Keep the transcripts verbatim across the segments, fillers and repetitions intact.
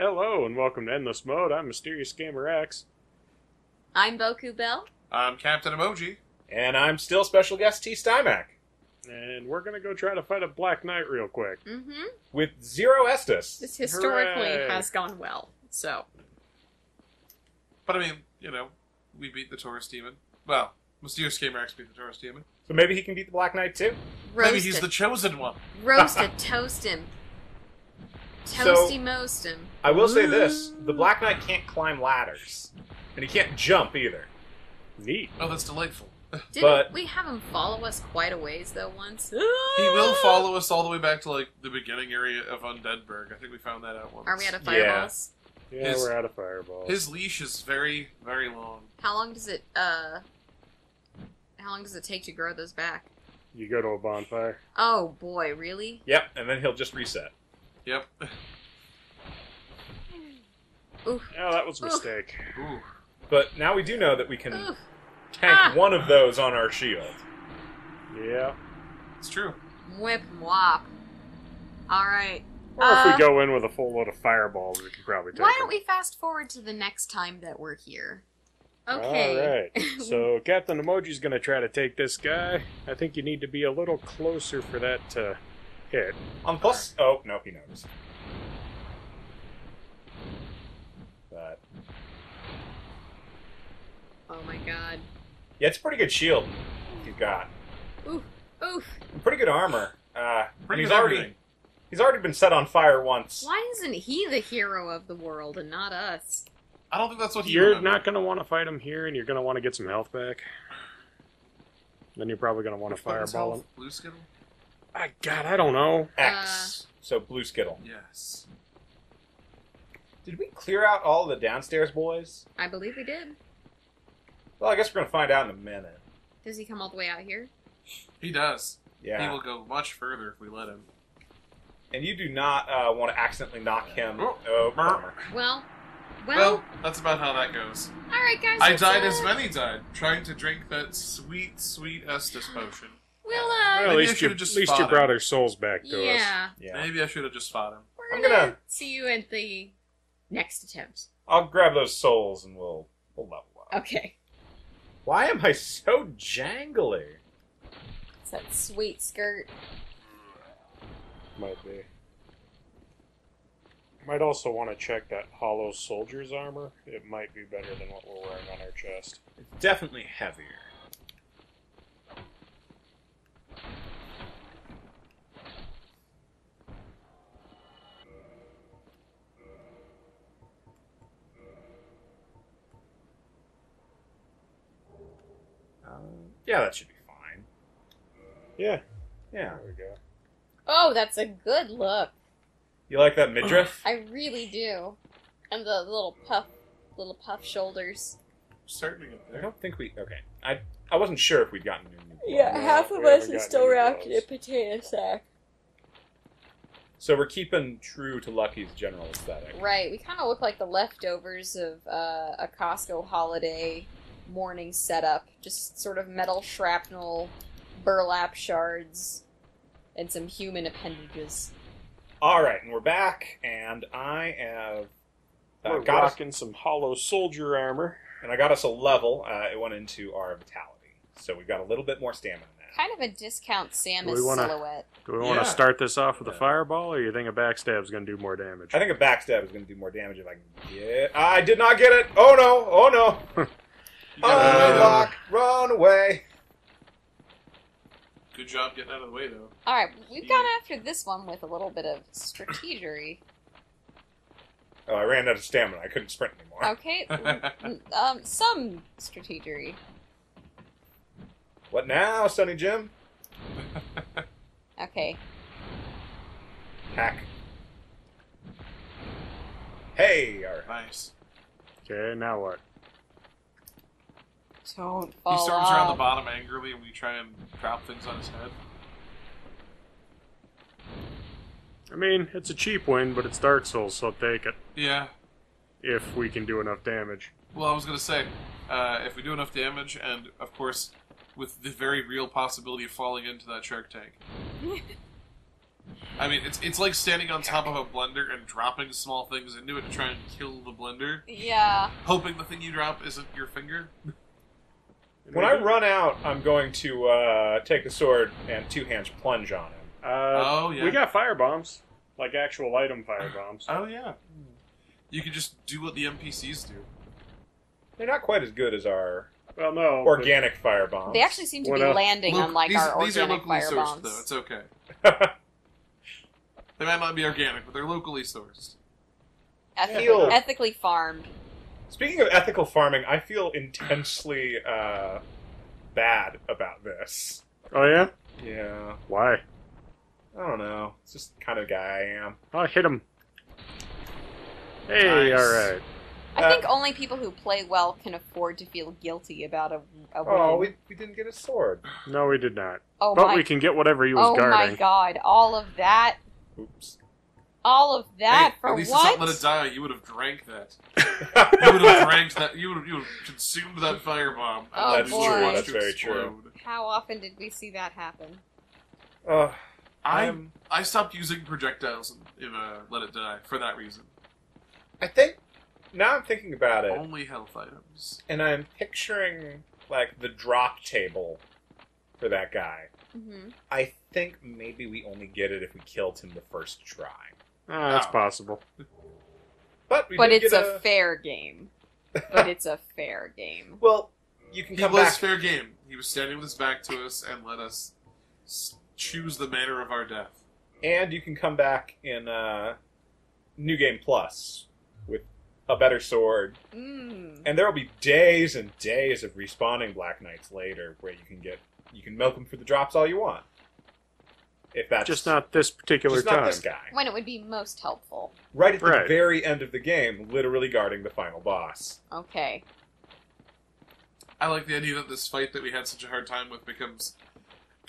Hello and welcome to Endless Mode. I'm Mysterious Gamer X. I'm BeauCoupBelle. I'm Captain Emoji. And I'm still special guest T. Stimak. And we're going to go try to fight a Black Knight real quick. Mm-hmm. With zero Estus. This historically Hooray. has gone well, so. But I mean, you know, we beat the Taurus Demon. Well, Mysterious Gamer X beat the Taurus Demon. So maybe he can beat the Black Knight too? Roast maybe he's it. the chosen one. Roast it, toast him. Toasty most him. I will say this, the Black Knight can't climb ladders. And he can't jump either. Neat. Oh, that's delightful. Didn't but, we have him follow us quite a ways, though, once? He will follow us all the way back to, like, the beginning area of Undeadburg. I think we found that out once. Are we out of fireballs? Yeah, yeah his, we're out of fireballs. His leash is very, very long. How long does it, uh... How long does it take to grow those back? You go to a bonfire. Oh, boy, really? Yep, and then he'll just reset. Yep. Ooh. Oh, that was a mistake. Ooh. But now we do know that we can Ooh. tank ah. one of those on our shield. Yeah. It's true. Whip wop. Alright. Or uh, if we go in with a full load of fireballs, we can probably take Why don't them. we fast forward to the next time that we're here? Okay. Alright. So Captain Emoji's gonna try to take this guy. I think you need to be a little closer for that to hit. On plus, right. oh, no, he noticed. But. Oh my god. Yeah, it's a pretty good shield you've got. Oof, oof. Pretty good armor. Uh, pretty he's good already everything. He's already been set on fire once. Why isn't he the hero of the world and not us? I don't think that's what he You're not going to want to fight him here, and you're going to want to get some health back. Then you're probably going to want to fireball him. Blue Skittle? I, God, I don't know. X. Uh, so, Blue Skittle. Yes. Did we clear out all the downstairs boys? I believe we did. Well, I guess we're going to find out in a minute. Does he come all the way out here? He does. Yeah. He will go much further if we let him. And you do not uh, want to accidentally knock him oh. over. Well, well... Well, that's about how that goes. All right, guys. I died as many died, trying to drink that sweet, sweet Estus potion. Well, uh, well, at least, you, just at least you brought our souls back to yeah. us. Yeah. Maybe I should have just fought him. We're I'm gonna, gonna see you at the next attempt. I'll grab those souls and we'll we'll level up. Okay. Why am I so jangly? It's that sweet skirt. Might be. Might also want to check that hollow soldier's armor. It might be better than what we're wearing on our chest. It's definitely heavier. Yeah, that should be fine. Yeah. Yeah. There we go. Oh, that's a good look. You like that midriff? I really do. And the little puff, little puff shoulders. Certainly. I don't think we... Okay. I I wasn't sure if we'd gotten new clothes. Yeah, no, half of us is still wrapped in a potato sack. So we're keeping true to Lucky's general aesthetic. Right. We kind of look like the leftovers of uh, a Costco holiday morning setup, just sort of metal shrapnel, burlap shards, and some human appendages. All right, and we're back, and I have uh, we're got rocking us, some hollow soldier armor, and I got us a level. Uh, it went into our vitality, so we got a little bit more stamina now. Kind of a discount Samus do wanna, silhouette. Do we want to yeah. start this off with yeah. a fireball, or you think a backstab is going to do more damage? I think a backstab is going to do more damage if I can get. I did not get it. Oh no! Oh no! Unlock, uh, run away. Good job getting out of the way, though. All right, we've yeah. gone after this one with a little bit of strategery. Oh, I ran out of stamina. I couldn't sprint anymore. Okay, um, some strategery. What now, Sonny Jim? Okay. Hack. Hey, all right. Nice. Okay, now what? Don't fall he storms off. around the bottom angrily, and we try and drop things on his head. I mean, it's a cheap win, but it's Dark Souls, so I'll take it. Yeah. If we can do enough damage. Well, I was going to say, uh, if we do enough damage, and, of course, with the very real possibility of falling into that shark tank. I mean, it's it's like standing on top of a blender and dropping small things into it to try and kill the blender. Yeah. Hoping the thing you drop isn't your finger. When I run out, I'm going to uh, take the sword and two hands plunge on him. Uh, oh, yeah. We got fire bombs. Like actual item fire bombs. Oh, yeah. You can just do what the N P Cs do. They're not quite as good as our well, no, organic fire bombs. They actually seem to when, uh, be landing look, on like these, our these organic fire bombs. These are locally sourced, though. It's okay. They might not be organic, but they're locally sourced. Ethical, ethically farmed. Speaking of ethical farming, I feel intensely uh, bad about this. Oh, yeah? Yeah. Why? I don't know. It's just the kind of guy I am. Oh, hit him. Hey, nice. Alright. I uh, think only people who play well can afford to feel guilty about a, a Oh, we, we didn't get a sword. No, we did not. Oh, but my... we can get whatever he was oh, guarding. Oh my god, all of that... Oops. All of that hey, for what? At least what? It's not let it die. You would have drank that. You would have drank that. You would have, you would have consumed that firebomb. Oh, that's boy. True. That's very true. How often did we see that happen? Uh, I um, I stopped using projectiles in uh, Let It Die for that reason. I think now I'm thinking about it. Only health items. And I'm picturing like the drop table for that guy. Mm-hmm. I think maybe we only get it if we killed him the first try. Oh, that's oh. possible. But we but it's a, a fair game. But it's a fair game. Well, you can he come back. It was fair game. He was standing with his back to us and let us choose the manner of our death. And you can come back in uh, New Game Plus with a better sword. Mm. And there will be days and days of respawning Black Knights later where you can get you can milk them for the drops all you want. If that's just not this particular just time. Not this guy. When it would be most helpful. Right at right. the very end of the game, literally guarding the final boss. Okay. I like the idea that this fight that we had such a hard time with becomes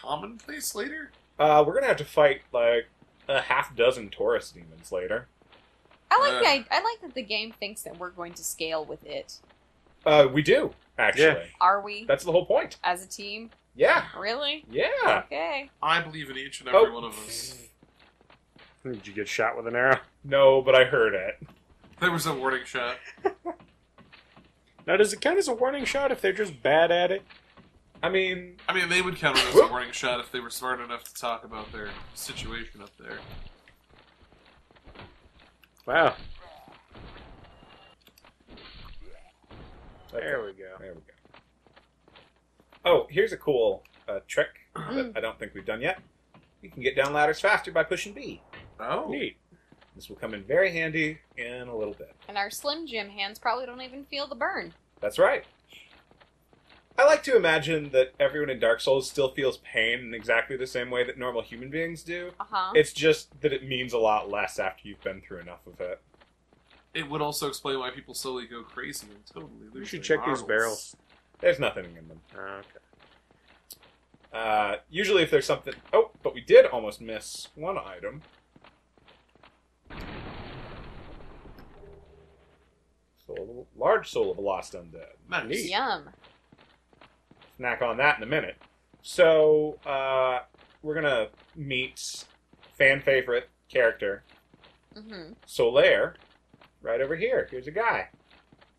commonplace later. Uh, we're gonna have to fight like a half dozen Taurus demons later. I like uh, the, I like that the game thinks that we're going to scale with it. Uh, we do actually. Yeah. Are we? That's the whole point. As a team. Yeah. Really? Yeah. Okay. I believe in each and every oh. one of us. Did you get shot with an arrow? No, but I heard it. There was a warning shot. Now, does it count as a warning shot if they're just bad at it? I mean... I mean, they would count it as a warning shot if they were smart enough to talk about their situation up there. Wow. There we go. There we go. Oh, here's a cool uh, trick that I don't think we've done yet. You can get down ladders faster by pushing B. Oh. Neat. This will come in very handy in a little bit. And our Slim Jim hands probably don't even feel the burn. That's right. I like to imagine that everyone in Dark Souls still feels pain in exactly the same way that normal human beings do. Uh-huh. It's just that it means a lot less after you've been through enough of it. It would also explain why people slowly go crazy and totally lose. You should check models. These barrels. There's nothing in them. Okay. Uh, usually if there's something... Oh, but we did almost miss one item. Soul of, large soul of a lost undead. Nice. Yum. Snack on that in a minute. So, uh, we're going to meet fan favorite character, mm-hmm. Solaire, right over here. Here's a guy.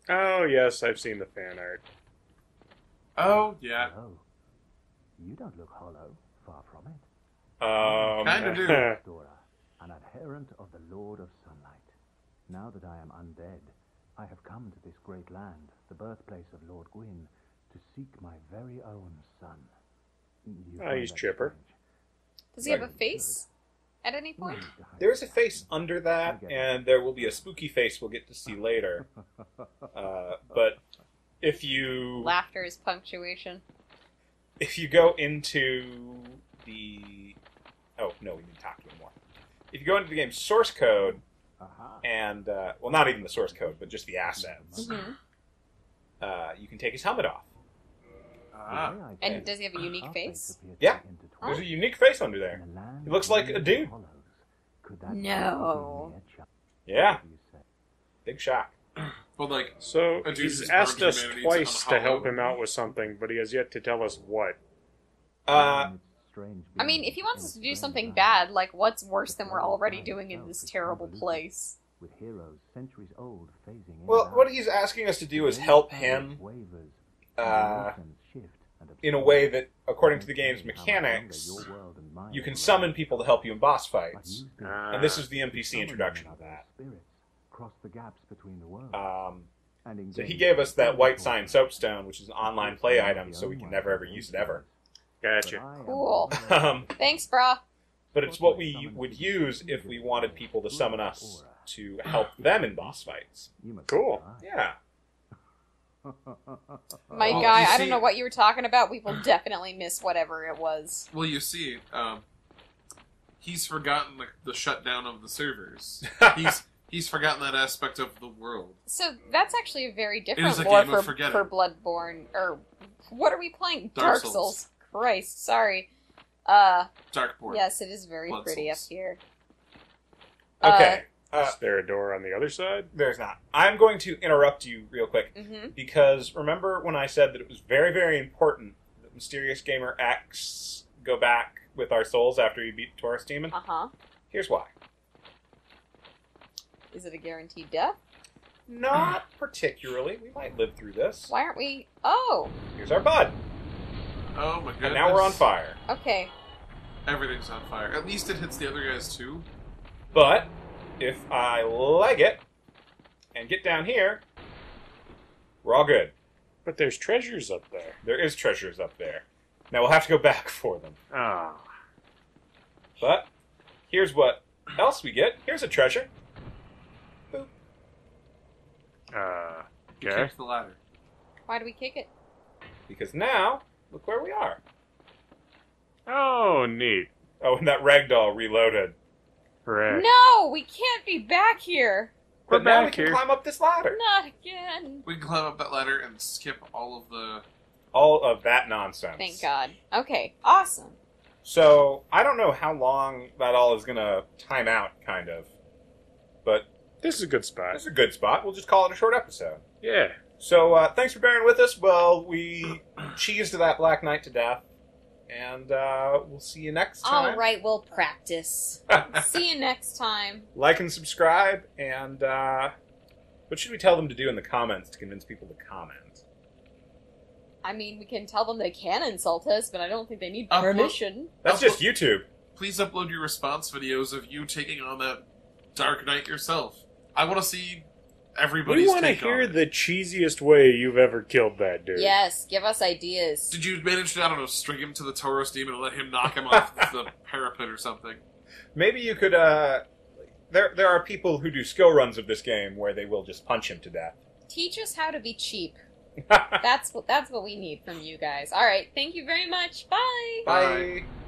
Oh, yes, I've seen the fan art. Oh, yeah. No. You don't look hollow, far from it. Um, kind of do. Dora, an adherent of the Lord of Sunlight. Now that I am undead, I have come to this great land, the birthplace of Lord Gwyn, to seek my very own son. Oh, he's chipper. Does he have a face at any point? There is a face under that, and there will be a spooky face we'll get to see later. Uh, but... If you... Laughter is punctuation. If you go into the... Oh, no, we need to talk to him more. If you go into the game's source code, uh-huh. and... Uh, well, not even the source code, but just the assets. Mm-hmm. uh, you can take his helmet off. Uh-huh. And does he have a unique uh-huh. face? Yeah. Oh. There's a unique face under there. He looks like a dude. No. Yeah. Big shock. Well, like, so he's asked us twice to help him out with something, but he has yet to tell us what. Uh, strange being. I mean, if he wants us to do something bad, like, what's worse than we're already doing in this terrible place? With heroes centuries old phasing in. Well, what he's asking us to do is help him uh, in a way that, according to the game's mechanics, you can summon people to help you in boss fights. And this is the N P C introduction of that. Um, so he gave us that white sign soapstone, which is an online play item, so we can never ever use it ever. Gotcha. Cool. um, Thanks, brah. But it's what we would use if we wanted people to summon us to help them in boss fights. Cool. Yeah. My well, guy, see, I don't know what you were talking about. We will definitely miss whatever it was. Well, you see, um, he's forgotten the, the shutdown of the servers. he's he's forgotten that aspect of the world. So that's actually a very different a lore for, for Bloodborne. Or what are we playing? Dark, Dark Souls. Souls. Christ, sorry. Uh, Darkborn. Yes, it is very Blood pretty Souls. Up here. Okay. Uh, Uh, is there a door on the other side? There's not. I'm going to interrupt you real quick, mm-hmm. because remember when I said that it was very, very important that Mysterious Gamer X go back with our souls after he beat Taurus Demon? Uh-huh. Here's why. Is it a guaranteed death? Not particularly. We might live through this. Why aren't we... Oh! Here's our bud. Oh my goodness. And now we're on fire. Okay. Everything's on fire. At least it hits the other guys too. But... if I leg it and get down here, we're all good. But there's treasures up there. There is treasures up there. Now we'll have to go back for them. Ah. Oh. But here's what else we get. Here's a treasure. Boop. Uh, okay. Kick the ladder. Why do we kick it? Because now, look where we are. Oh, neat. Oh, and that ragdoll reloaded. Correct. No, we can't be back here. We're but now back we can here. Climb up this ladder. Not again. We can climb up that ladder and skip all of the... all of that nonsense. Thank God. Okay, awesome. So, I don't know how long that all is going to time out, kind of. But... this is a good spot. This is a good spot. We'll just call it a short episode. Yeah. So, uh, thanks for bearing with us. Well, we cheese to that Black Knight to death. And uh, we'll see you next time. All right, we'll practice. See you next time. Like and subscribe. And uh, what should we tell them to do in the comments to convince people to comment? I mean, we can tell them they can insult us, but I don't think they need permission. Upload. That's just YouTube. Please upload your response videos of you taking on that Dark Knight yourself. I want to see... everybody's we want to hear the cheesiest way you've ever killed that dude. Yes, give us ideas. Did you manage to, I don't know, string him to the Taurus Demon and let him knock him off the parapet or something? Maybe you could, uh... There, there are people who do skill runs of this game where they will just punch him to death. Teach us how to be cheap. That's what, that's what we need from you guys. All right, thank you very much. Bye! Bye! Bye.